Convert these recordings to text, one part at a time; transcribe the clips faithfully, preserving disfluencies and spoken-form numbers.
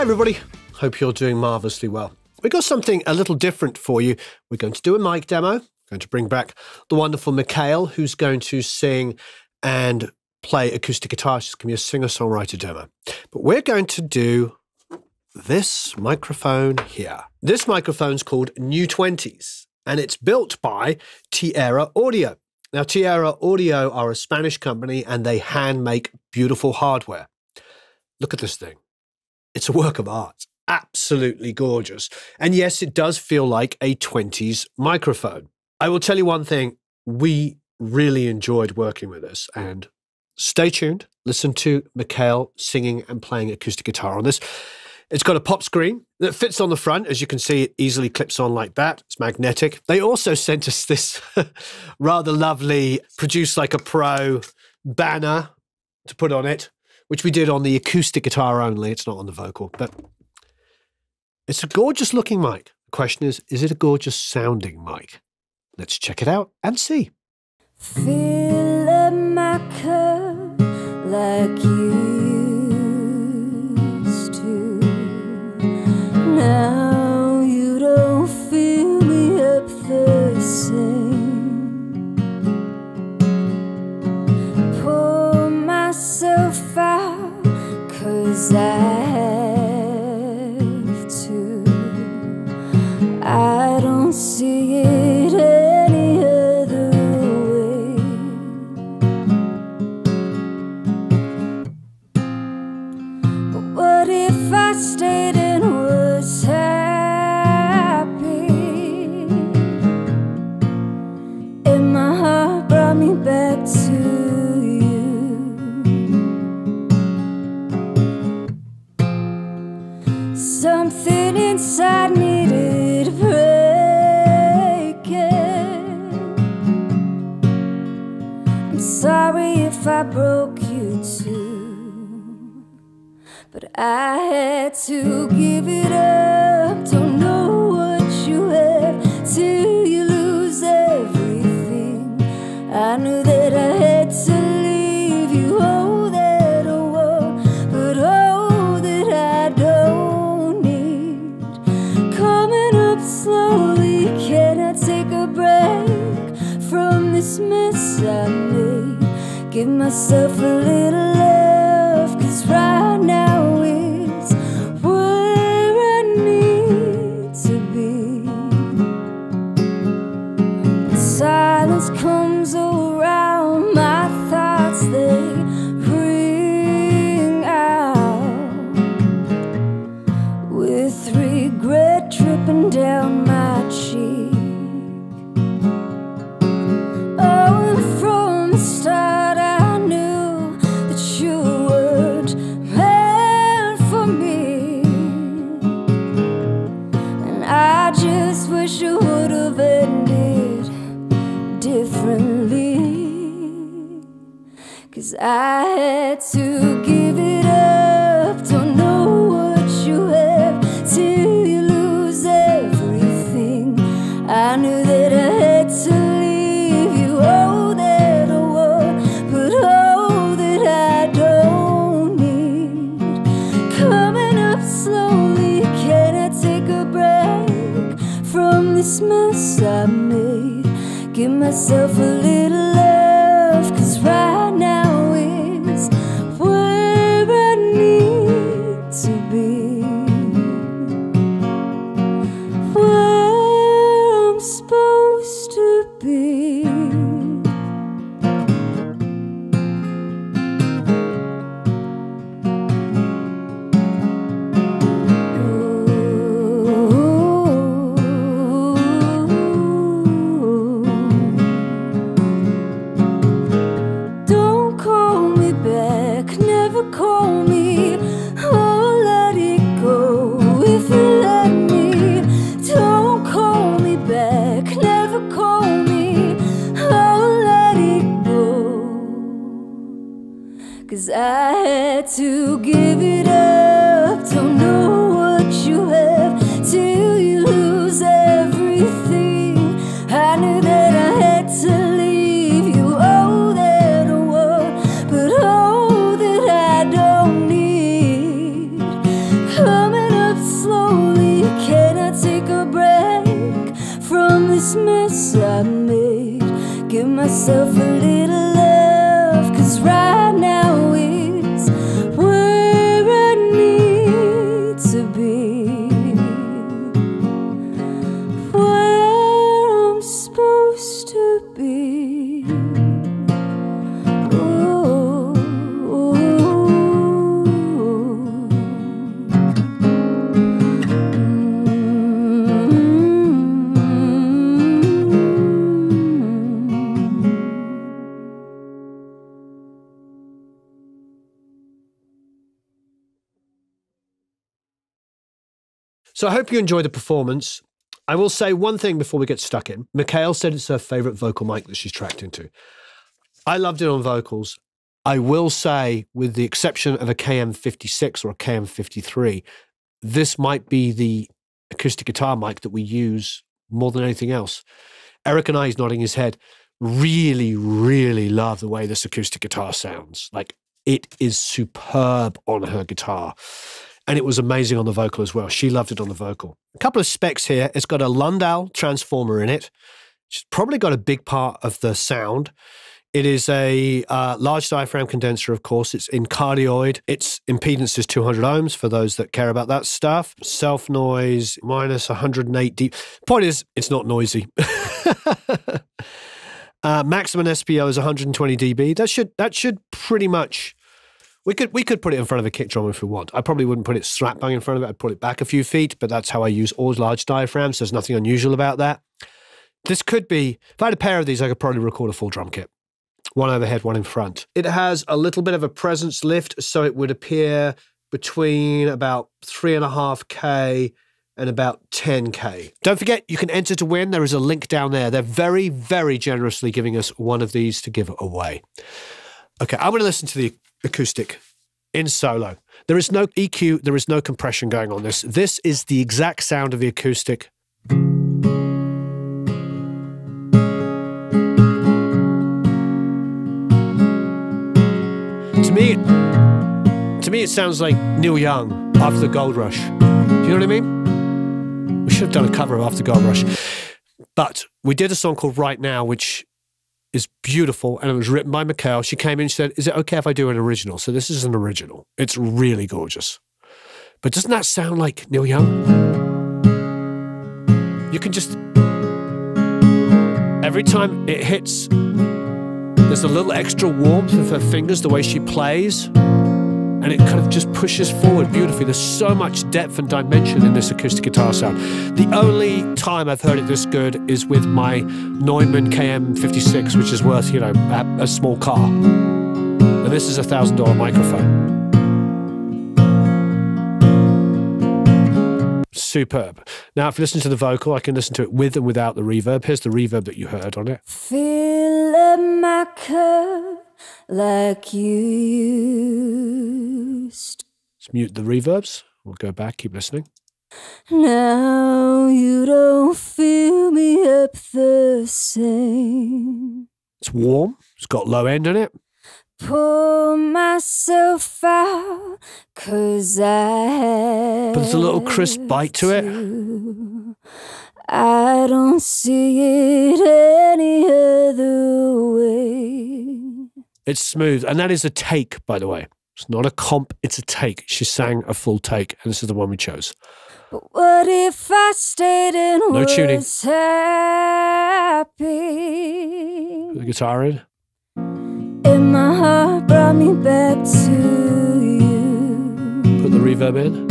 Hi everybody, hope you're doing marvellously well. We've got something a little different for you. We're going to do a mic demo. I'm going to bring back the wonderful McKail, who's going to sing and play acoustic guitar. She's going to be a singer-songwriter demo. But we're going to do this microphone here. This microphone's called New Twenties, and it's built by Tierra Audio. Now, Tierra Audio are a Spanish company, and they hand-make beautiful hardware. Look at this thing. It's a work of art. Absolutely gorgeous. And yes, it does feel like a twenties microphone. I will tell you one thing. We really enjoyed working with this, and stay tuned. Listen to McKail singing and playing acoustic guitar on this. It's got a pop screen that fits on the front. As you can see, it easily clips on like that. It's magnetic. They also sent us this rather lovely Produce Like A Pro banner to put on it, which we did on the acoustic guitar only. It's not on the vocal, but it's a gorgeous looking mic. The question is, is it a gorgeous sounding mic? Let's check it out and see. Fill up my cup like you used to. Now you don't fill me up the same. Pour myself out, 'cause I see it any other way. But what if I stayed and was happy, and my heart brought me back to you? Something inside needed breath. Sorry if I broke you too, but I had to give it up. Don't know what you have till you lose everything. I knew that I had to leave you. Oh, that I want, but oh, that I don't need. Coming up slowly, can I take a break from this mess I made? Give myself a little love, 'cause right now it's where I need to be. When silence comes around, my thoughts they ring out, with regret dripping down my cheek. Oh, and from the start differently, 'cause I had to give it up. Don't know what you have till you lose everything. I knew that I had to leave you. Oh, that I want, but oh, that I don't need. Coming up slowly, can I take a break from this mess I made? Give myself a little love, 'cause right now it's where I need to be, where I'm supposed to be. I had to give it up. Don't know what you have till you lose everything. I knew that I had to leave you. Oh, that I want, but oh, that I don't need. Coming myself a little love, 'cause right now it's where I need to be, where I'm supposed to be. Ooh, ooh, ooh. So I hope you enjoy the performance. I will say one thing before we get stuck in. McKail said it's her favourite vocal mic that she's tracked into. I loved it on vocals. I will say, with the exception of a K M fifty-six or a K M fifty-three, this might be the acoustic guitar mic that we use more than anything else. Eric and I, he's nodding his head, really, really love the way this acoustic guitar sounds. Like, it is superb on her guitar. And it was amazing on the vocal as well. She loved it on the vocal. A couple of specs here. It's got a Lundahl transformer in it. It's probably got a big part of the sound. It is a uh, large diaphragm condenser, of course. It's in cardioid. Its impedance is two hundred ohms, for those that care about that stuff. Self-noise, minus one hundred eight dB. Point is, it's not noisy. uh, maximum S P O is one hundred twenty decibels. That should, that should pretty much... We could we could put it in front of a kick drum if we want. I probably wouldn't put it slap bang in front of it. I'd put it back a few feet, but that's how I use all large diaphragms. There's nothing unusual about that. This could be, if I had a pair of these, I could probably record a full drum kit. One overhead, one in front. It has a little bit of a presence lift, so it would appear between about three and a half K and about ten K. Don't forget, you can enter to win. There is a link down there. They're very, very generously giving us one of these to give away. Okay, I'm going to listen to the acoustic in solo. There is no E Q, there is no compression going on this. This is the exact sound of the acoustic. To me, to me it sounds like Neil Young, After the Gold Rush. Do you know what I mean? We should have done a cover of After the Gold Rush. But we did a song called Right Now, which is beautiful, and it was written by McKail. She came in, she said, is it okay if I do an original? So this is an original. It's really gorgeous. But doesn't that sound like Neil Young? You can just... Every time it hits, there's a little extra warmth of her fingers, the way she plays, and it kind of just pushes forward beautifully. There's so much depth and dimension in this acoustic guitar sound. The only time I've heard it this good is with my Neumann K M fifty-six, which is worth, you know, a, a small car. And this is a thousand dollar microphone. Superb. Now, if you listen to the vocal, I can listen to it with and without the reverb. Here's the reverb that you heard on it. Fill up my cup like you used. Let's mute the reverbs. We'll go back, keep listening. Now you don't fill me up the same. It's warm, it's got low end in it. Pull myself out, 'cause I have. But there's a little crisp bite to it. I don't see it any other way. It's smooth, and that is a take, by the way. It's not a comp, it's a take. She sang a full take, and this is the one we chose. But what if I stayed in no tuning. Happy? Put the guitar in. And my heart brought me back to you. Put the reverb in.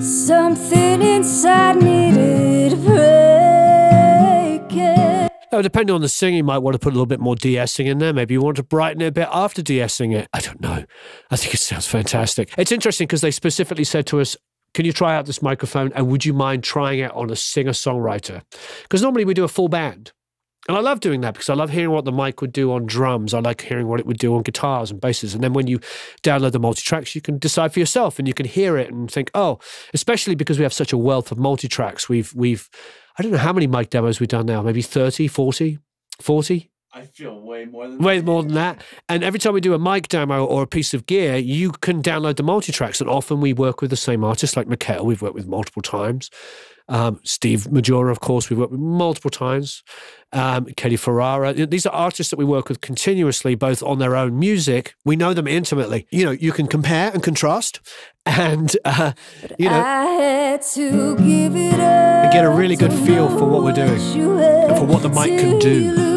Something inside needed breaking. Now, depending on the singing, you might want to put a little bit more de-essing in there. Maybe you want to brighten it a bit after de-essing it. I don't know. I think it sounds fantastic. It's interesting because they specifically said to us, can you try out this microphone and would you mind trying it on a singer-songwriter? Because normally we do a full band. And I love doing that because I love hearing what the mic would do on drums. I like hearing what it would do on guitars and basses. And then when you download the multi-tracks, you can decide for yourself and you can hear it and think, oh, especially because we have such a wealth of multi-tracks. We've, we've, I don't know how many mic demos we've done now, maybe thirty, forty, forty? I feel way more than way that. more than that. And every time we do a mic demo or a piece of gear, you can download the multi-tracks. And often we work with the same artists, like McKail, we've worked with multiple times. Um, Steve Majora, of course, we've worked with multiple times. Um, Kelly Ferrara. These are artists that we work with continuously, both on their own music. We know them intimately. You know, you can compare and contrast, and uh, you know, I had to give it up and get a really good feel for what we're doing and for what the mic can do.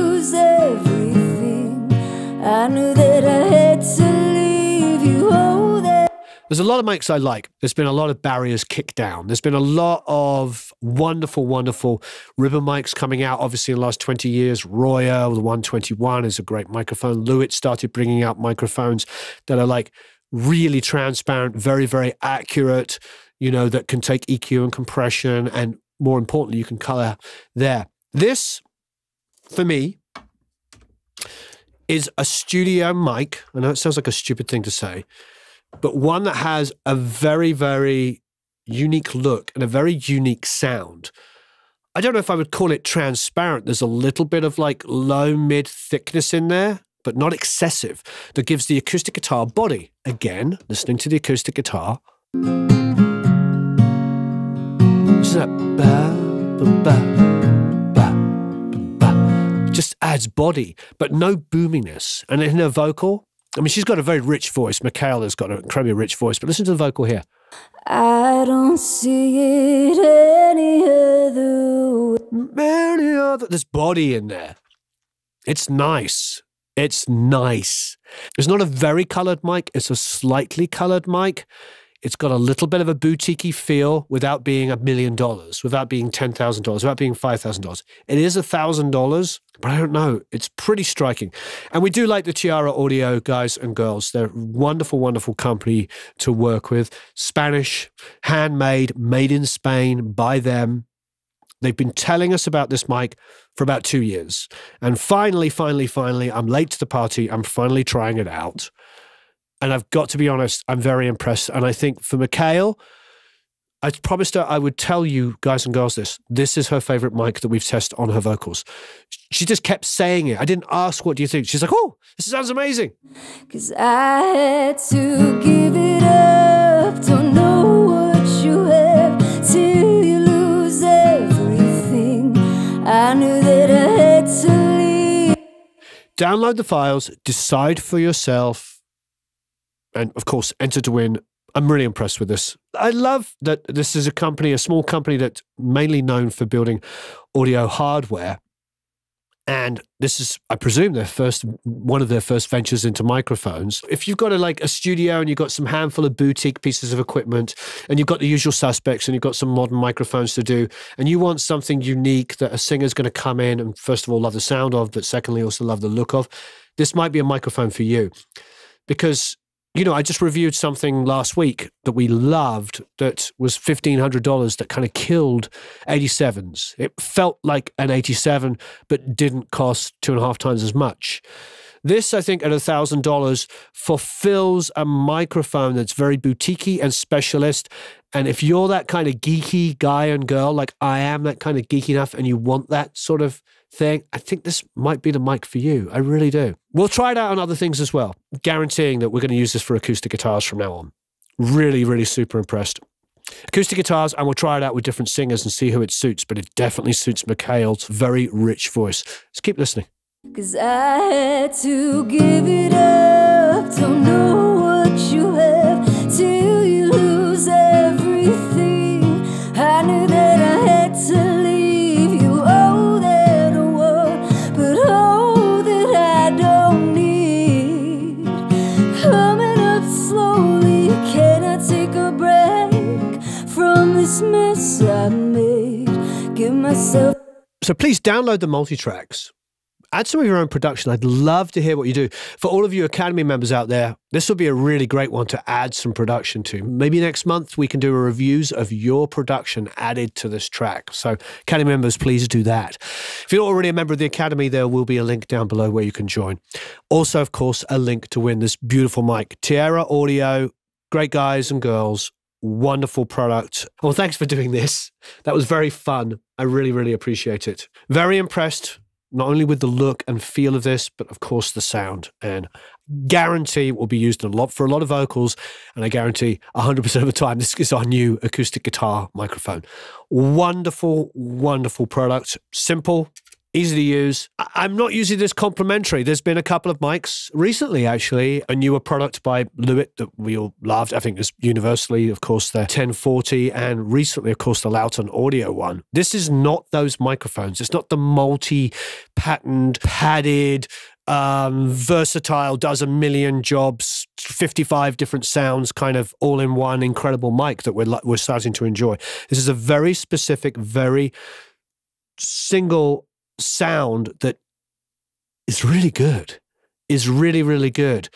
I knew that I had to leave you all there. There's a lot of mics I like. There's been a lot of barriers kicked down. There's been a lot of wonderful, wonderful ribbon mics coming out, obviously, in the last twenty years. Royer, the one twenty-one, is a great microphone. Lewitt started bringing out microphones that are like really transparent, very, very accurate, you know, that can take E Q and compression. And more importantly, you can color there. This, for me, is a studio mic. I know it sounds like a stupid thing to say, but one that has a very, very unique look and a very unique sound. I don't know if I would call it transparent. There's a little bit of like low mid thickness in there, but not excessive. That gives the acoustic guitar body. Again, listening to the acoustic guitar. Just that ba, ba, ba. Just adds body, but no boominess. And in her vocal, I mean, she's got a very rich voice. McKail has got an incredibly rich voice, but listen to the vocal here. I don't see it any other way. Other... There's body in there. It's nice. It's nice. It's not a very coloured mic. It's a slightly coloured mic. It's got a little bit of a boutique-y feel without being a million dollars, without being ten thousand dollars, without being five thousand dollars. It is one thousand dollars, but I don't know. It's pretty striking. And we do like the Tierra Audio guys and girls. They're a wonderful, wonderful company to work with. Spanish, handmade, made in Spain by them. They've been telling us about this mic for about two years. And finally, finally, finally, I'm late to the party. I'm finally trying it out. And I've got to be honest, I'm very impressed. And I think for McKail, I promised her I would tell you guys and girls this. This is her favorite mic that we've tested on her vocals. She just kept saying it. I didn't ask, what do you think? She's like, oh, this sounds amazing. Because I had to give it up. Don't know what you have till you lose everything. I knew that I had to leave. Download the files, decide for yourself. And, of course, enter to win. I'm really impressed with this. I love that this is a company, a small company that's mainly known for building audio hardware. And this is, I presume, their first, one of their first ventures into microphones. If you've got a, like a studio and you've got some handful of boutique pieces of equipment and you've got the usual suspects and you've got some modern microphones to do and you want something unique that a singer's going to come in and, first of all, love the sound of, but secondly, also love the look of, this might be a microphone for you. Because... you know, I just reviewed something last week that we loved that was fifteen hundred dollars that kind of killed eighty-sevens. It felt like an eighty-seven, but didn't cost two and a half times as much. This, I think, at one thousand dollars fulfills a microphone that's very boutique-y and specialist. And if you're that kind of geeky guy and girl, like I am that kind of geeky enough, and you want that sort of thing, I think this might be the mic for you. I really do. We'll try it out on other things as well, guaranteeing that we're going to use this for acoustic guitars from now on. Really, really super impressed. Acoustic guitars, and we'll try it out with different singers and see who it suits, but it definitely suits McKail's very rich voice. Let's keep listening. Because I had to give it up, don't know what you have till you lose everything. I knew that I had to leave you all that I want, but all that I don't need. Coming up slowly, can I take a break from this mess I made? Give myself. So please download the multi-tracks. Add some of your own production. I'd love to hear what you do. For all of you Academy members out there, this will be a really great one to add some production to. Maybe next month we can do a reviews of your production added to this track. So Academy members, please do that. If you're already a member of the Academy, there will be a link down below where you can join. Also, of course, a link to win this beautiful mic. Tierra Audio, great guys and girls, wonderful product. Well, thanks for doing this. That was very fun. I really, really appreciate it. Very impressed not only with the look and feel of this, but of course the sound. And guarantee it will be used a lot for a lot of vocals, and I guarantee one hundred percent of the time this is our new acoustic guitar microphone. Wonderful, wonderful product. Simple, easy to use. I'm not using this complimentary. There's been a couple of mics recently, actually, a newer product by Lewitt that we all loved. I think it's universally, of course, the ten forty, and recently, of course, the Lauten Audio one. This is not those microphones. It's not the multi-patterned, padded, um, versatile, does a million jobs, fifty-five different sounds, kind of all-in-one incredible mic that we're, we're starting to enjoy. This is a very specific, very single sound that is really good, is really, really good.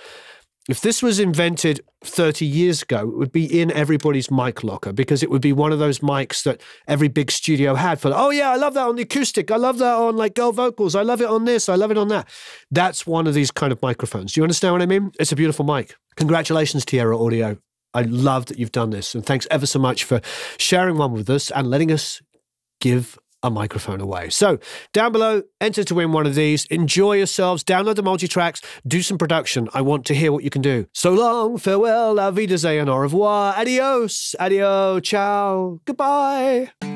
If this was invented thirty years ago, it would be in everybody's mic locker, because it would be one of those mics that every big studio had for, oh yeah, I love that on the acoustic. I love that on like girl vocals. I love it on this. I love it on that. That's one of these kind of microphones. Do you understand what I mean? It's a beautiful mic. Congratulations, Tierra Audio. I love that you've done this. And thanks ever so much for sharing one with us and letting us give a microphone away. So down below, enter to win one of these. Enjoy yourselves. Download the multi-tracks. Do some production. I want to hear what you can do. So long, farewell, auf Wiedersehen, au revoir, adios, adio, ciao, goodbye.